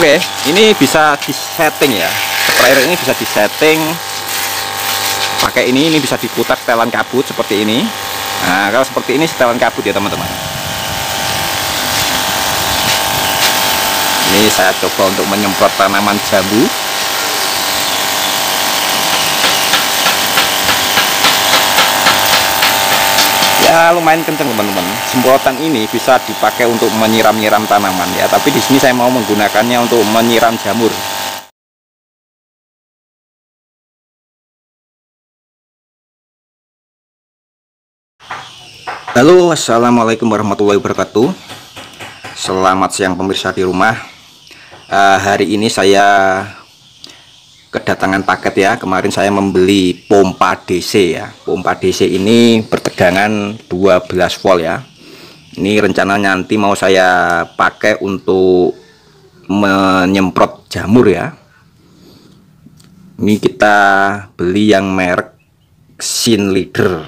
Oke, ini bisa disetting ya. Sprayer ini bisa disetting pakai ini bisa diputar setelan kabut seperti ini. Nah, kalau seperti ini setelan kabut ya teman-teman. Ini saya coba untuk menyemprot tanaman jambu. Ya lumayan kenceng teman-teman. Semprotan ini bisa dipakai untuk menyiram-nyiram tanaman ya. Tapi di sini saya mau menggunakannya untuk menyiram jamur. Halo, assalamualaikum warahmatullahi wabarakatuh. Selamat siang pemirsa di rumah. Hari ini saya kedatangan paket ya. Kemarin saya membeli pompa DC ya. Pompa DC ini bertegangan 12 volt ya. Ini rencananya nanti mau saya pakai untuk menyemprot jamur ya. Ini kita beli yang merek Sinleader.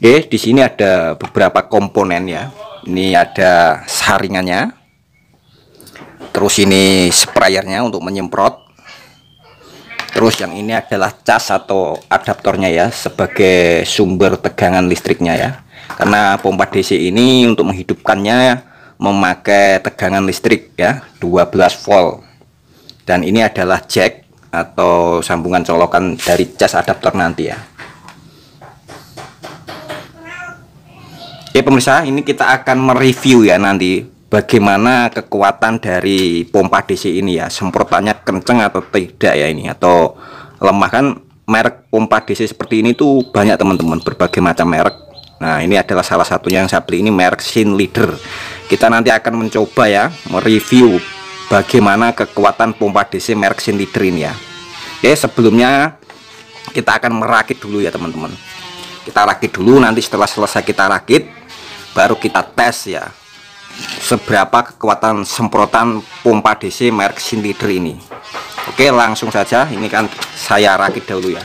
Oke, di sini ada beberapa komponen ya. Ini ada saringannya. Terus ini sprayernya untuk menyemprot. Terus yang ini adalah cas atau adaptornya ya, sebagai sumber tegangan listriknya ya. Karena pompa DC ini untuk menghidupkannya memakai tegangan listrik ya, 12 volt. Dan ini adalah jack atau sambungan colokan dari cas adaptor nanti ya. Oke pemirsa, ini kita akan mereview ya nanti bagaimana kekuatan dari pompa DC ini ya, semprotannya kenceng atau tidak ya ini, atau lemah. Kan merek pompa DC seperti ini tuh banyak teman-teman, berbagai macam merek. Nah ini adalah salah satunya yang saya beli, ini merek Sinleader. Kita nanti akan mencoba ya, mereview bagaimana kekuatan pompa DC merek Sinleader ini ya. Oke, sebelumnya kita akan merakit dulu ya teman-teman. Kita rakit dulu, nanti setelah selesai kita rakit baru kita tes ya seberapa kekuatan semprotan pompa DC merek Sinleader ini. Oke, langsung saja. Ini kan saya rakit dahulu ya.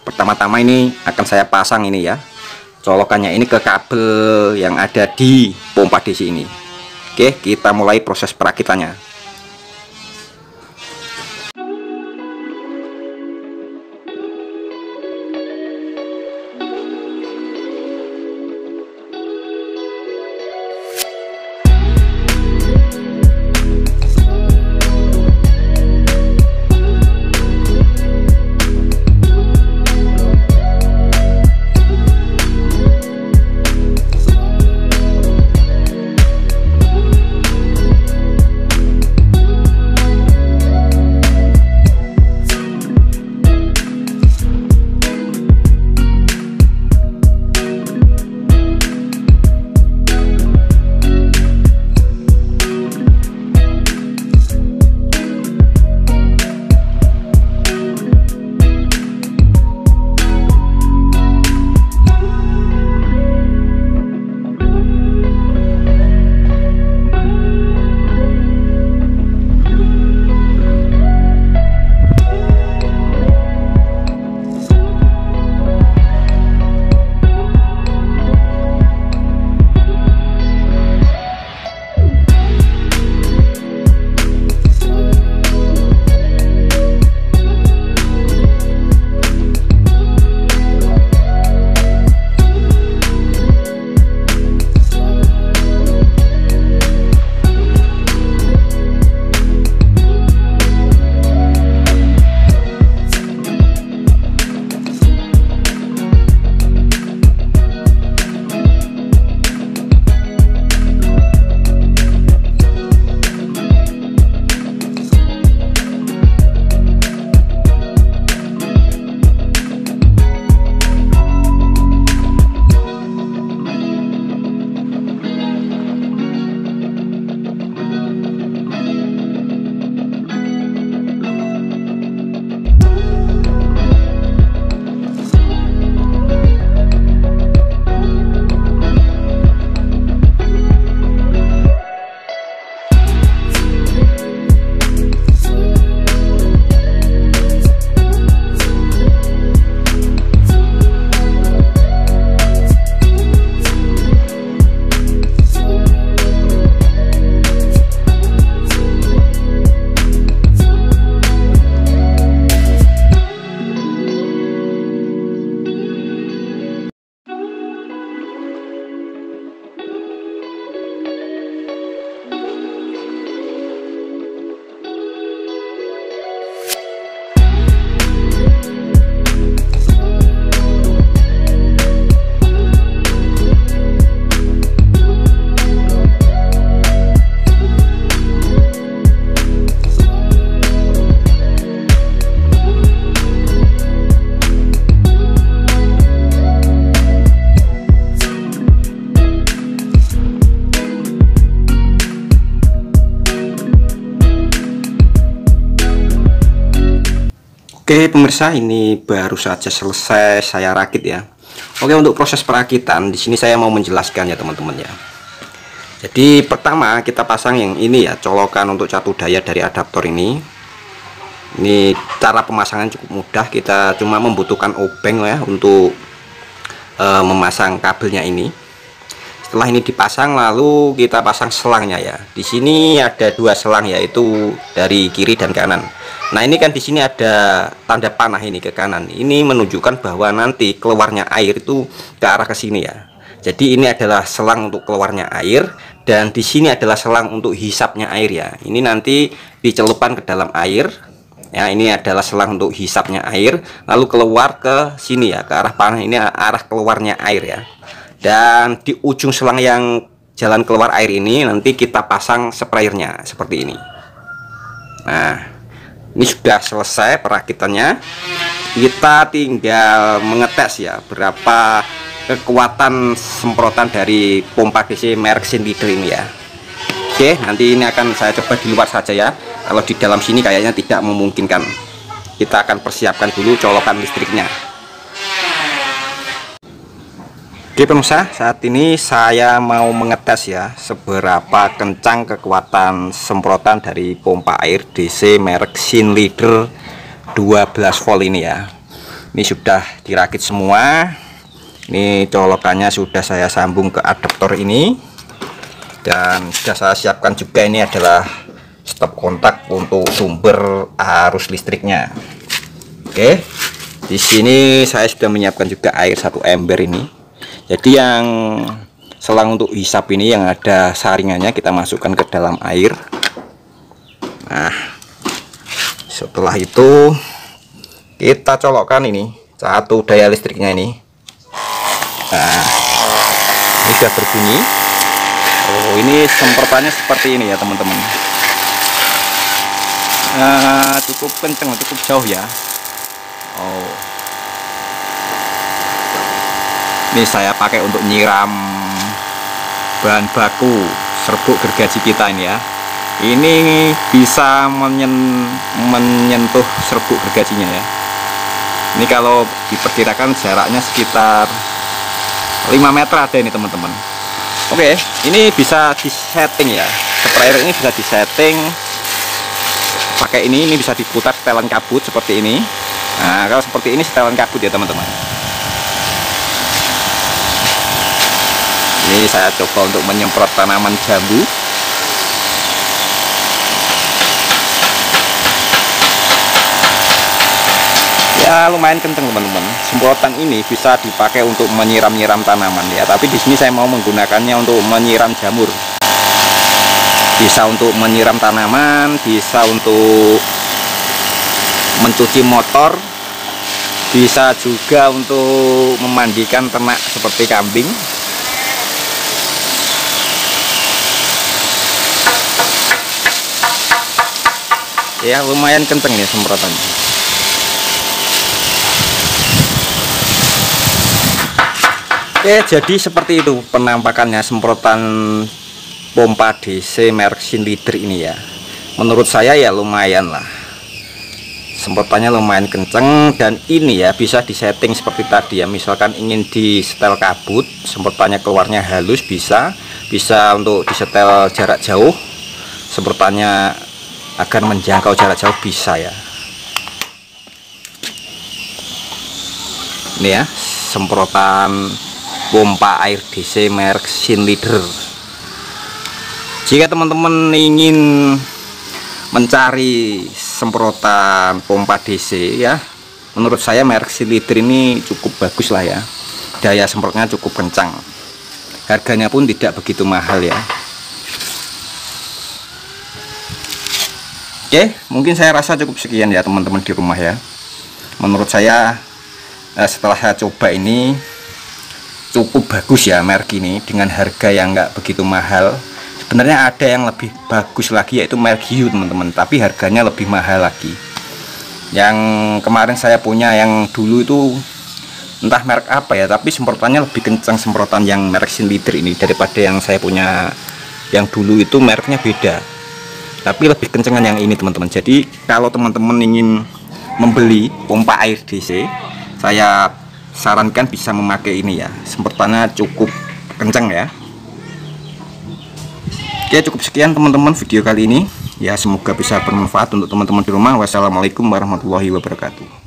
Pertama-tama ini akan saya pasang ini ya, colokannya ini ke kabel yang ada di pompa DC ini. Oke, kita mulai proses perakitannya. Oke pemirsa, ini baru saja selesai saya rakit ya. Oke, untuk proses perakitan di sini saya mau menjelaskan ya teman-teman ya. Jadi pertama kita pasang yang ini ya, colokan untuk catu daya dari adaptor ini. Ini cara pemasangan cukup mudah, kita cuma membutuhkan obeng ya untuk memasang kabelnya ini. Setelah ini dipasang, lalu kita pasang selangnya ya. Di sini ada dua selang yaitu dari kiri dan kanan. Nah ini kan di sini ada tanda panah ini ke kanan. Ini menunjukkan bahwa nanti keluarnya air itu ke arah ke sini ya. Jadi ini adalah selang untuk keluarnya air, dan di sini adalah selang untuk hisapnya air ya. Ini nanti dicelupkan ke dalam air. Ya, ini adalah selang untuk hisapnya air, lalu keluar ke sini ya, ke arah panah ini arah keluarnya air ya. Dan di ujung selang yang jalan keluar air ini nanti kita pasang sprayernya seperti ini. Nah, ini sudah selesai perakitannya. Kita tinggal mengetes ya berapa kekuatan semprotan dari pompa DC merek Sinleader ini ya. Oke, nanti ini akan saya coba di luar saja ya. Kalau di dalam sini kayaknya tidak memungkinkan. Kita akan persiapkan dulu colokan listriknya. Oke pemirsa, saat ini saya mau mengetes ya seberapa kencang kekuatan semprotan dari pompa air DC merek Sinleader 12 volt ini ya. Ini sudah dirakit semua. Ini colokannya sudah saya sambung ke adaptor ini, dan sudah saya siapkan juga ini adalah stop kontak untuk sumber arus listriknya. Oke, di sini saya sudah menyiapkan juga air 1 ember ini. Jadi yang selang untuk hisap ini yang ada saringannya kita masukkan ke dalam air. Nah, setelah itu kita colokkan ini catu daya listriknya ini. Nah, ini sudah berbunyi. Oh, ini semprotannya seperti ini ya teman-teman. Nah, cukup kenceng, cukup jauh ya. Oh, ini saya pakai untuk nyiram bahan baku serbuk gergaji kita ini ya. Ini bisa menyentuh serbuk gergajinya ya. Ini kalau diperkirakan jaraknya sekitar 5 meter ada ini teman-teman. Oke, ini bisa disetting ya. Sprayer ini bisa disetting pakai ini bisa diputar setelan kabut seperti ini. Nah, kalau seperti ini setelan kabut ya teman-teman. Ini saya coba untuk menyemprot tanaman jambu. Ya lumayan kenceng teman-teman. Semprotan ini bisa dipakai untuk menyiram-nyiram tanaman ya. Tapi di sini saya mau menggunakannya untuk menyiram jamur. Bisa untuk menyiram tanaman, bisa untuk mencuci motor, bisa juga untuk memandikan ternak seperti kambing. Ya lumayan kenceng nih semprotannya. Oke, jadi seperti itu penampakannya semprotan pompa DC merek Sinleader ini ya. Menurut saya ya lumayan lah, semprotannya lumayan kenceng. Dan ini ya bisa disetting seperti tadi ya, misalkan ingin di setel kabut semprotannya keluarnya halus, bisa untuk disetel jarak jauh semprotannya agar menjangkau jarak jauh bisa ya. Ini ya semprotan pompa air DC merek Sinleader. Jika teman-teman ingin mencari semprotan pompa DC ya, menurut saya merek Sinleader ini cukup bagus lah ya. Daya semprotnya cukup kencang, harganya pun tidak begitu mahal ya. Oke, mungkin saya rasa cukup sekian ya teman-teman di rumah ya. Menurut saya setelah saya coba ini cukup bagus ya merek ini, dengan harga yang nggak begitu mahal. Sebenarnya ada yang lebih bagus lagi yaitu merek Hiu teman-teman, tapi harganya lebih mahal lagi. Yang kemarin saya punya yang dulu itu entah merek apa ya, tapi semprotannya lebih kencang semprotan yang merek Sinleader ini daripada yang saya punya yang dulu itu mereknya beda. Tapi lebih kencengan yang ini teman-teman. Jadi kalau teman-teman ingin membeli pompa air DC, saya sarankan bisa memakai ini ya, semprotannya cukup kencang ya. Oke, cukup sekian teman-teman video kali ini ya, semoga bisa bermanfaat untuk teman-teman di rumah. Wassalamualaikum warahmatullahi wabarakatuh.